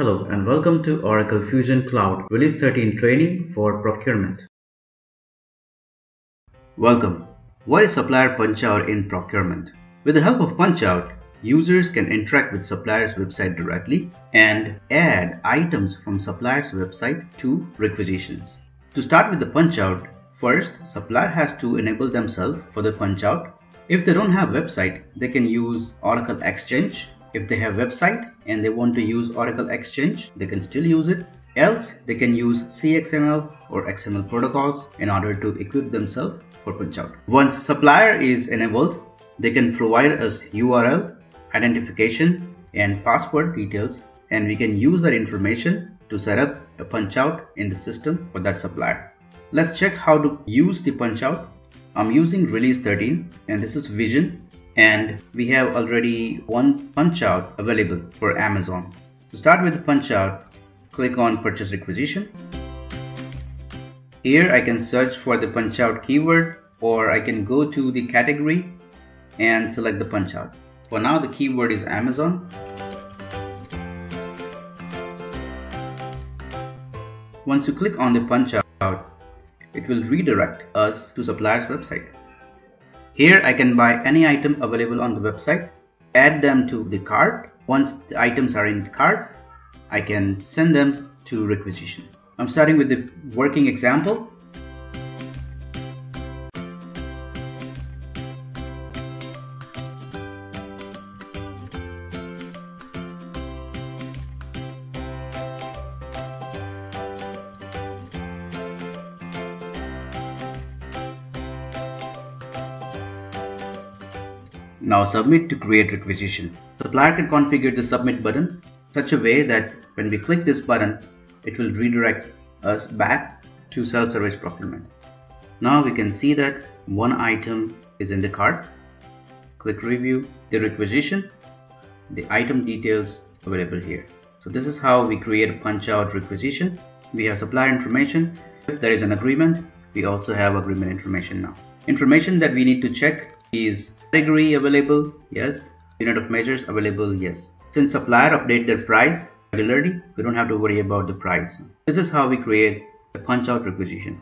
Hello and welcome to Oracle Fusion Cloud Release 13 training for procurement. Welcome. What is supplier punchout in procurement? With the help of punchout, users can interact with supplier's website directly and add items from supplier's website to requisitions. To start with the punchout, first supplier has to enable themselves for the punchout. If they don't have website, they can use Oracle Exchange. If they have website and they want to use Oracle Exchange, they can still use it. Else, they can use CXML or XML protocols in order to equip themselves for punchout. Once supplier is enabled, they can provide us URL, identification, and password details, and we can use that information to set up a punchout in the system for that supplier. Let's check how to use the punchout. I'm using Release 13, and this is Vision. And we have already one punchout available for Amazon. To start with the punchout, click on Purchase Requisition. Here I can search for the punchout keyword, or I can go to the category and select the punchout. For now, the keyword is Amazon. Once you click on the punchout, it will redirect us to supplier's website. Here I can buy any item available on the website, add them to the cart. Once the items are in the cart, I can send them to requisition. I'm starting with the working example. Now submit to create requisition. Supplier can configure the submit button such a way that when we click this button, it will redirect us back to self-service procurement. Now we can see that one item is in the cart. Click review the requisition, the item details available here. So this is how we create a punch-out requisition. We have supplier information. If there is an agreement, we also have agreement information now. Information that we need to check is category available? Yes. Unit of measures available? Yes. Since supplier update their price regularly, we don't have to worry about the price. This is how we create a punch-out requisition.